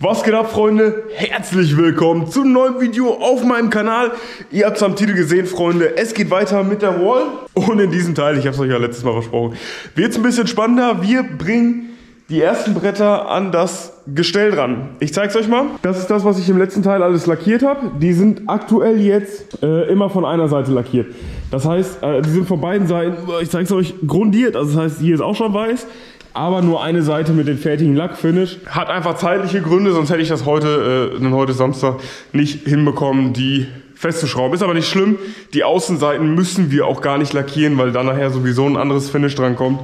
Was geht ab, Freunde? Herzlich willkommen zu einem neuen Video auf meinem Kanal. Ihr habt es am Titel gesehen, Freunde. Es geht weiter mit der Wall. Und in diesem Teil, ich habe es euch ja letztes Mal versprochen, wird es ein bisschen spannender. Wir bringen die ersten Bretter an das Gestell dran. Ich zeige es euch mal. Das ist das, was ich im letzten Teil alles lackiert habe. Die sind aktuell jetzt immer von einer Seite lackiert. Das heißt, die sind von beiden Seiten, ich zeige es euch, grundiert. Also das heißt, hier ist auch schon weiß, aber nur eine Seite mit dem fertigen Lackfinish. Hat einfach zeitliche Gründe, sonst hätte ich das heute, heute Samstag, nicht hinbekommen, die festzuschrauben. Ist aber nicht schlimm. Die Außenseiten müssen wir auch gar nicht lackieren, weil da nachher sowieso ein anderes Finish dran kommt.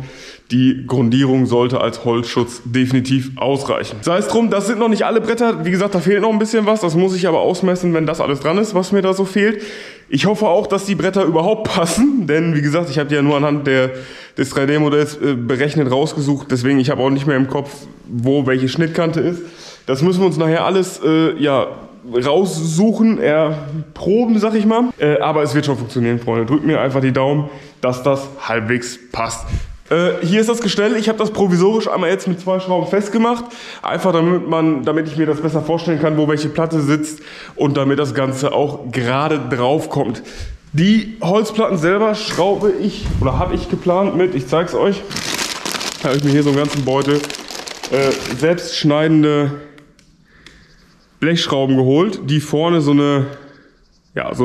Die Grundierung sollte als Holzschutz definitiv ausreichen. Sei es drum, das sind noch nicht alle Bretter. Wie gesagt, da fehlt noch ein bisschen was. Das muss ich aber ausmessen, wenn das alles dran ist, was mir da so fehlt. Ich hoffe auch, dass die Bretter überhaupt passen. Denn wie gesagt, ich habe die ja nur anhand des 3D-Modells berechnet rausgesucht. Deswegen, ich habe auch nicht mehr im Kopf, wo welche Schnittkante ist. Das müssen wir uns nachher alles raussuchen, erproben, sag ich mal. Aber es wird schon funktionieren, Freunde. Drückt mir einfach die Daumen, dass das halbwegs passt. Hier ist das Gestell. Ich habe das provisorisch einmal jetzt mit zwei Schrauben festgemacht. Einfach damit ich mir das besser vorstellen kann, wo welche Platte sitzt und damit das Ganze auch gerade drauf kommt. Die Holzplatten selber schraube ich oder habe ich geplant mit, ich zeig's euch, habe ich mir hier so einen ganzen Beutel selbstschneidende Blechschrauben geholt, die vorne so eine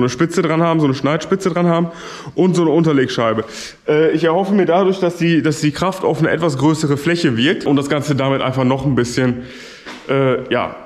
Spitze dran haben, so eine Schneidspitze dran haben und so eine Unterlegscheibe. Ich erhoffe mir dadurch, dass die Kraft auf eine etwas größere Fläche wirkt und das Ganze damit einfach noch ein bisschen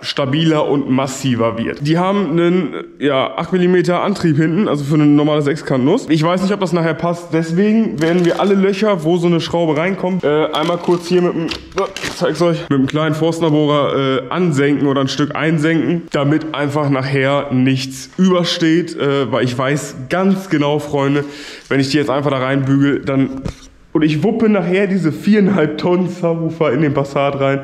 stabiler und massiver wird. Die haben einen 8 mm Antrieb hinten, also für eine normale Sechskantnuss. Ich weiß nicht, ob das nachher passt, deswegen werden wir alle Löcher, wo so eine Schraube reinkommt, einmal kurz hier mit einem, ich zeig's euch, mit einem kleinen Forstnerbohrer ansenken oder ein Stück einsenken, damit einfach nachher nichts übersteht, weil ich weiß ganz genau, Freunde, wenn ich die jetzt einfach da reinbügel, dann und ich wuppe nachher diese 4,5 Tonnen Subwoofer in den Passat rein,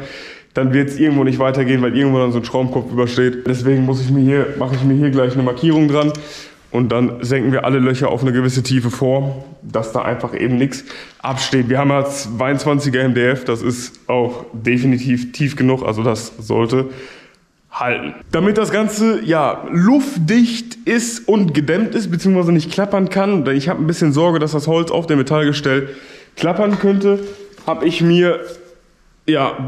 dann wird es irgendwo nicht weitergehen, weil irgendwo dann so ein Schraubenkopf übersteht. Deswegen mache ich mir hier gleich eine Markierung dran und dann senken wir alle Löcher auf eine gewisse Tiefe vor, dass da einfach eben nichts absteht. Wir haben ja 22er MDF, das ist auch definitiv tief genug, also das sollte halten. Damit das Ganze luftdicht ist und gedämmt ist, beziehungsweise nicht klappern kann, denn ich habe ein bisschen Sorge, dass das Holz auf dem Metallgestell klappern könnte, habe ich mir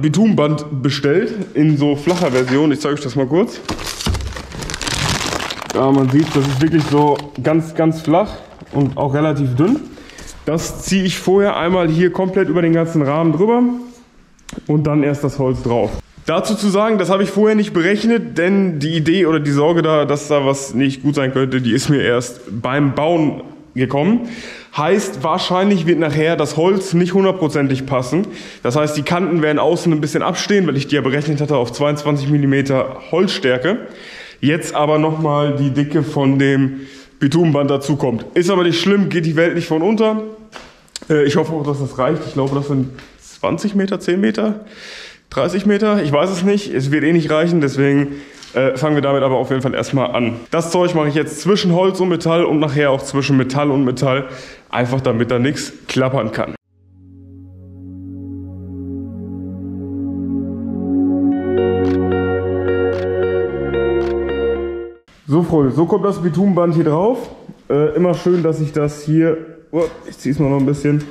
Bitumband bestellt in so flacher Version. Ich zeige euch das mal kurz. Ja, man sieht, das ist wirklich so ganz, ganz flach und auch relativ dünn. Das ziehe ich vorher einmal hier komplett über den ganzen Rahmen drüber und dann erst das Holz drauf. Dazu zu sagen, das habe ich vorher nicht berechnet, denn die Idee oder die Sorge da, dass da was nicht gut sein könnte, die ist mir erst beim Bauen gekommen. Heißt, wahrscheinlich wird nachher das Holz nicht hundertprozentig passen. Das heißt, die Kanten werden außen ein bisschen abstehen, weil ich die ja berechnet hatte auf 22 mm Holzstärke. Jetzt aber nochmal die Dicke von dem Bitumenband dazukommt. Ist aber nicht schlimm, geht die Welt nicht von unter. Ich hoffe auch, dass das reicht. Ich glaube, das sind 20 Meter, 10 Meter, 30 Meter. Ich weiß es nicht. Es wird eh nicht reichen, deswegen fangen wir damit aber auf jeden Fall erstmal an. Das Zeug mache ich jetzt zwischen Holz und Metall und nachher auch zwischen Metall und Metall, einfach damit da nichts klappern kann. So, Freunde, so kommt das Bitumenband hier drauf. Immer schön, dass ich das hier, ich ziehe es mal noch ein bisschen,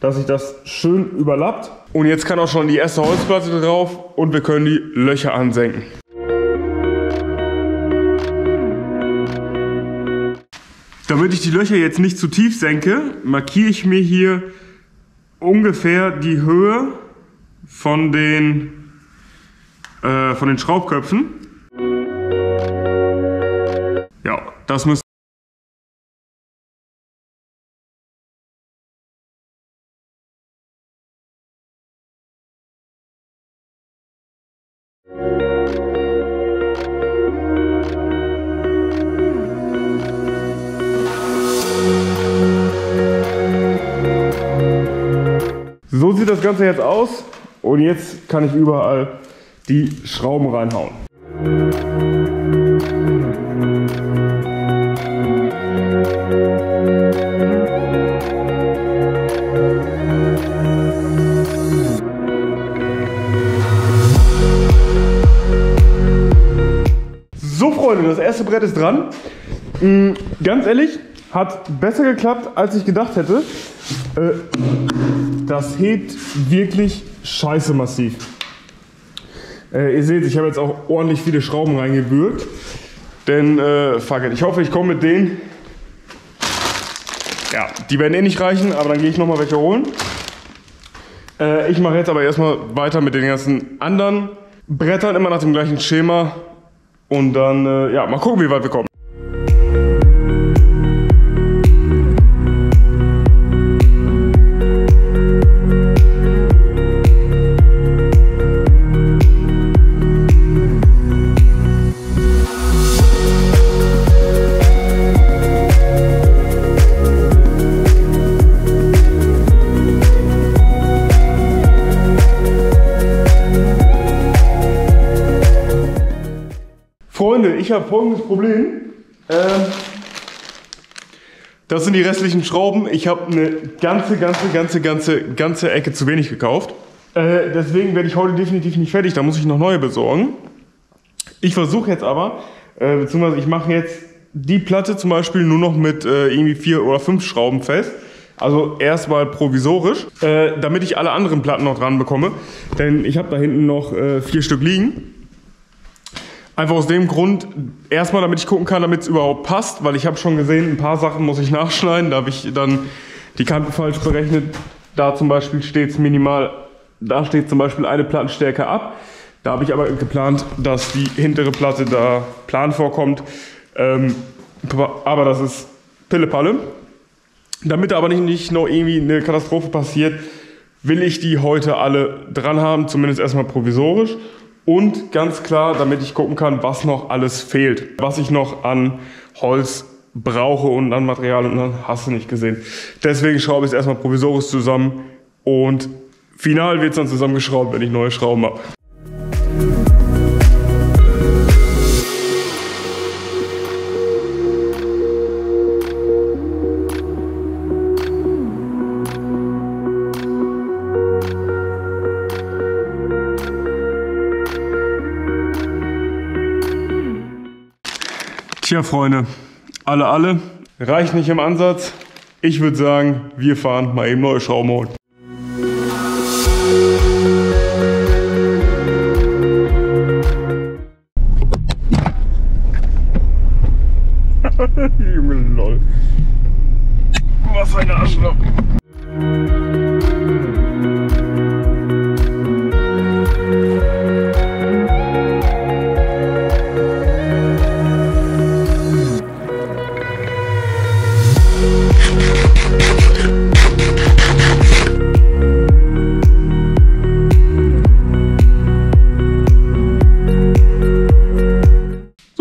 dass sich das schön überlappt. Und jetzt kann auch schon die erste Holzplatte drauf und wir können die Löcher ansenken. Damit ich die Löcher jetzt nicht zu tief senke, markiere ich mir hier ungefähr die Höhe von den Schraubköpfen. Ja, das müsste. So sieht das Ganze jetzt aus und jetzt kann ich überall die Schrauben reinhauen. letzte Brett ist dran. Ganz ehrlich, hat besser geklappt, als ich gedacht hätte. Das hebt wirklich scheiße massiv. Ihr seht, ich habe jetzt auch ordentlich viele Schrauben reingewürgt. Denn, fuck it, ich hoffe, ich komme mit denen. Ja, die werden eh nicht reichen, aber dann gehe ich nochmal welche holen. Ich mache jetzt aber erstmal weiter mit den ganzen anderen Brettern, immer nach dem gleichen Schema. Und dann, ja, mal gucken, wie weit wir kommen. Freunde, ich habe folgendes Problem. Das sind die restlichen Schrauben. Ich habe eine ganze Ecke zu wenig gekauft. Deswegen werde ich heute definitiv nicht fertig. Da muss ich noch neue besorgen. Ich versuche jetzt aber, beziehungsweise ich mache jetzt die Platte zum Beispiel nur noch mit irgendwie 4 oder 5 Schrauben fest. Also erstmal provisorisch, damit ich alle anderen Platten noch dran bekomme. Denn ich habe da hinten noch 4 Stück liegen. Einfach aus dem Grund, erstmal damit ich gucken kann, damit es überhaupt passt, weil ich habe schon gesehen, ein paar Sachen muss ich nachschneiden, da habe ich dann die Kanten falsch berechnet, da zum Beispiel steht es minimal, da steht zum Beispiel eine Plattenstärke ab, da habe ich aber geplant, dass die hintere Platte da plan vorkommt, aber das ist Pillepalle. Damit aber nicht noch irgendwie eine Katastrophe passiert, will ich die heute alle dran haben, zumindest erstmal provisorisch. Und ganz klar, damit ich gucken kann, was noch alles fehlt, was ich noch an Holz brauche und an Material und dann hast du nicht gesehen. Deswegen schraube ich es erstmal provisorisch zusammen und final wird es dann zusammengeschraubt, wenn ich neue Schrauben habe. Tja, Freunde, alle, reicht nicht im Ansatz. Ich würde sagen, wir fahren mal eben neue Schrauben holen. Junge, lol. Was eine Arschloch.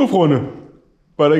Freunde, weiter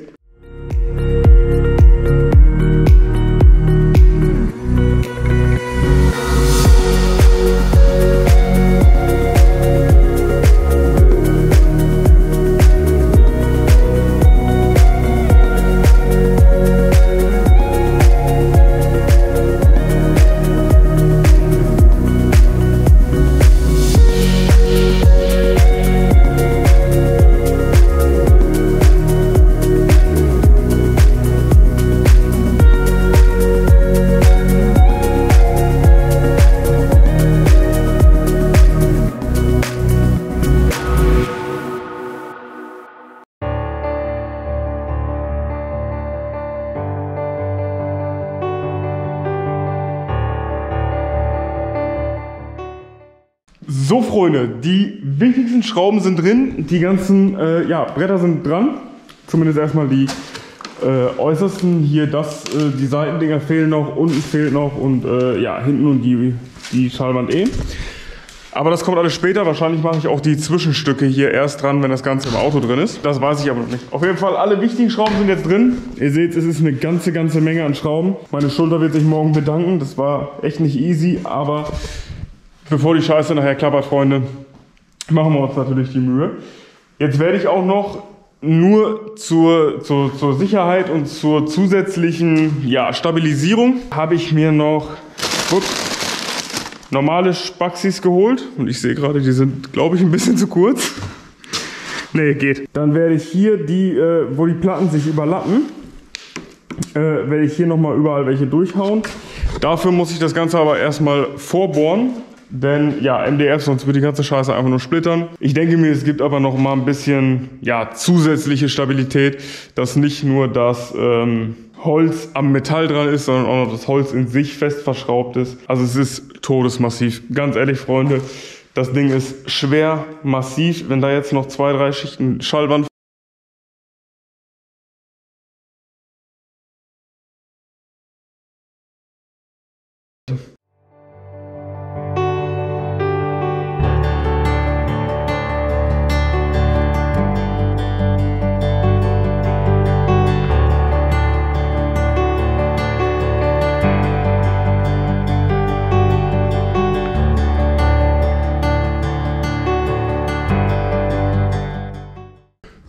So Freunde, die wichtigsten Schrauben sind drin, die ganzen Bretter sind dran, zumindest erstmal die äußersten, hier die Seitendinger fehlen noch, unten fehlt noch und ja, hinten und die Schallwand eh. Aber das kommt alles später, wahrscheinlich mache ich auch die Zwischenstücke hier erst dran, wenn das Ganze im Auto drin ist. Das weiß ich aber noch nicht. Auf jeden Fall, alle wichtigen Schrauben sind jetzt drin. Ihr seht, es ist eine ganze Menge an Schrauben. Meine Schulter wird sich morgen bedanken, das war echt nicht easy, aber... Bevor die Scheiße nachher klappert, Freunde, machen wir uns natürlich die Mühe. Jetzt werde ich auch noch nur zur Sicherheit und zur zusätzlichen Stabilisierung habe ich mir noch normale Spaxis geholt. Und ich sehe gerade, die sind, glaube ich, ein bisschen zu kurz. Nee, geht. Dann werde ich hier die, wo die Platten sich überlappen, werde ich hier nochmal überall welche durchhauen. Dafür muss ich das Ganze aber erstmal vorbohren. Denn ja, MDF, sonst wird die ganze Scheiße einfach nur splittern. Ich denke mir, es gibt aber noch mal ein bisschen ja, zusätzliche Stabilität, dass nicht nur das Holz am Metall dran ist, sondern auch noch das Holz in sich fest verschraubt ist. Also es ist todesmassiv. Ganz ehrlich, Freunde, das Ding ist schwer massiv. Wenn da jetzt noch 2, 3 Schichten Schallwand .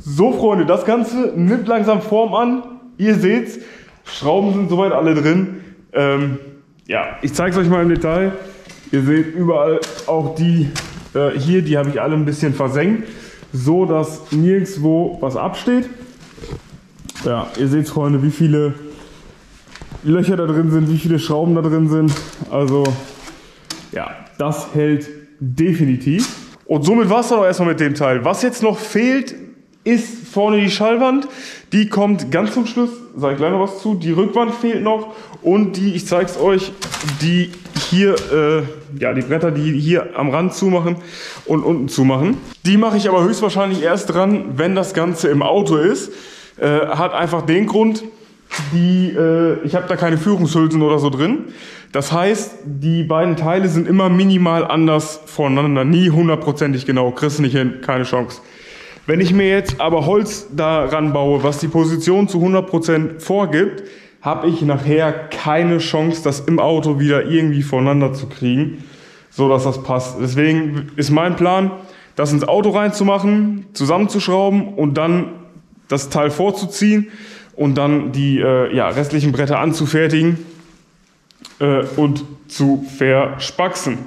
So Freunde, das Ganze nimmt langsam Form an. Ihr seht's, Schrauben sind soweit alle drin. Ja, ich zeige es euch mal im Detail. Ihr seht überall auch die hier, die habe ich alle ein bisschen versenkt, so dass nirgendwo was absteht. Ja, ihr seht Freunde, wie viele Löcher da drin sind, wie viele Schrauben da drin sind. Also ja, das hält definitiv. Und somit war es dann auch erstmal mit dem Teil. Was jetzt noch fehlt, ist vorne die Schallwand, die kommt ganz zum Schluss, sage ich gleich noch was zu, die Rückwand fehlt noch und die, ich zeig's euch, die hier, ja die Bretter, die hier am Rand zumachen und unten zumachen. Die mache ich aber höchstwahrscheinlich erst dran, wenn das Ganze im Auto ist, hat einfach den Grund, ich habe da keine Führungshülsen oder so drin. Das heißt, die beiden Teile sind immer minimal anders voneinander, nie hundertprozentig genau, kriegst nicht hin, keine Chance. Wenn ich mir jetzt aber Holz daran baue, was die Position zu 100% vorgibt, habe ich nachher keine Chance, das im Auto wieder irgendwie voneinander zu kriegen, so dass das passt. Deswegen ist mein Plan, das ins Auto reinzumachen, zusammenzuschrauben und dann das Teil vorzuziehen und dann die restlichen Bretter anzufertigen und zu verspaxen.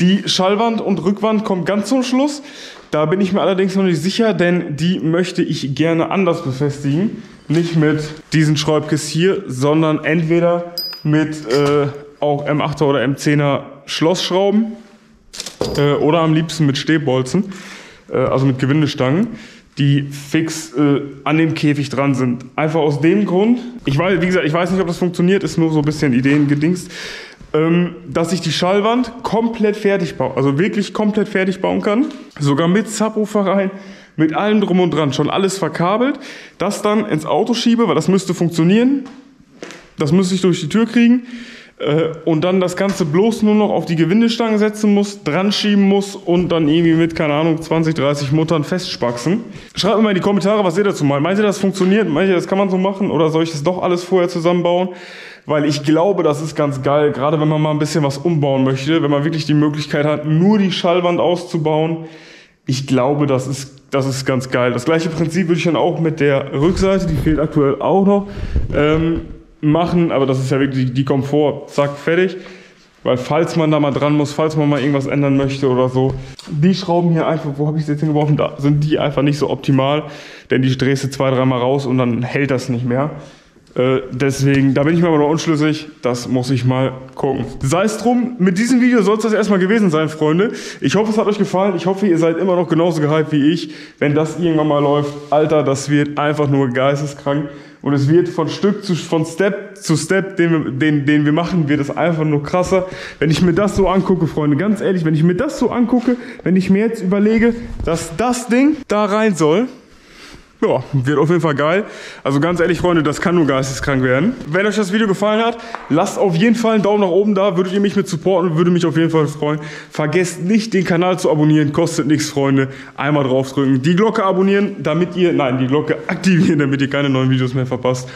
Die Schallwand und Rückwand kommen ganz zum Schluss. Da bin ich mir allerdings noch nicht sicher, denn die möchte ich gerne anders befestigen. Nicht mit diesen Schraubkiss hier, sondern entweder mit auch M8er oder M10er Schlossschrauben oder am liebsten mit Stehbolzen, also mit Gewindestangen, die fix an dem Käfig dran sind. Einfach aus dem Grund, ich weiß, wie gesagt, ich weiß nicht, ob das funktioniert, ist nur so ein bisschen Ideengedingst, dass ich die Schallwand komplett fertig baue, also wirklich komplett fertig bauen kann, sogar mit Subwoofer rein, mit allem drum und dran, schon alles verkabelt, das dann ins Auto schiebe, weil das müsste funktionieren, das müsste ich durch die Tür kriegen und dann das Ganze bloß nur noch auf die Gewindestangen setzen muss, dran schieben muss und dann irgendwie mit, keine Ahnung, 20, 30 Muttern festspaxen. Schreibt mir mal in die Kommentare, was ihr dazu meint. Meint ihr, das funktioniert? Meint ihr, das kann man so machen? Oder soll ich das doch alles vorher zusammenbauen? Weil ich glaube, das ist ganz geil, gerade wenn man mal ein bisschen was umbauen möchte, wenn man wirklich die Möglichkeit hat, nur die Schallwand auszubauen. Ich glaube, das ist ganz geil. Das gleiche Prinzip würde ich dann auch mit der Rückseite, die fehlt aktuell auch noch, machen. Aber das ist ja wirklich die Komfort, zack, fertig. Weil falls man da mal dran muss, falls man mal irgendwas ändern möchte oder so. Die Schrauben hier einfach, wo habe ich sie jetzt hingeworfen, da sind die einfach nicht so optimal. Denn die drehst du 2, 3 Mal raus und dann hält das nicht mehr. Deswegen, da bin ich mir aber noch unschlüssig, das muss ich mal gucken. Sei es drum, mit diesem Video soll es das erstmal gewesen sein, Freunde. Ich hoffe, es hat euch gefallen, ich hoffe, ihr seid immer noch genauso gehypt wie ich. Wenn das irgendwann mal läuft, Alter, das wird einfach nur geisteskrank. Und es wird von Step zu Step, den wir machen, wird es einfach nur krasser. Wenn ich mir das so angucke, Freunde, ganz ehrlich, wenn ich mir das so angucke, wenn ich mir jetzt überlege, dass das Ding da rein soll, ja, wird auf jeden Fall geil. Also ganz ehrlich, Freunde, das kann nur geisteskrank werden. Wenn euch das Video gefallen hat, lasst auf jeden Fall einen Daumen nach oben da. Würdet ihr mich mit supporten, würde mich auf jeden Fall freuen. Vergesst nicht, den Kanal zu abonnieren. Kostet nichts, Freunde. Einmal draufdrücken. Die Glocke abonnieren, die Glocke aktivieren, damit ihr keine neuen Videos mehr verpasst.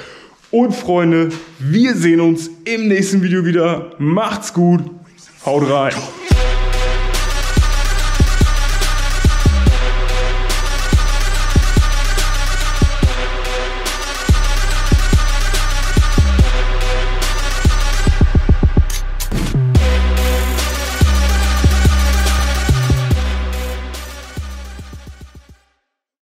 Und Freunde, wir sehen uns im nächsten Video wieder. Macht's gut. Haut rein.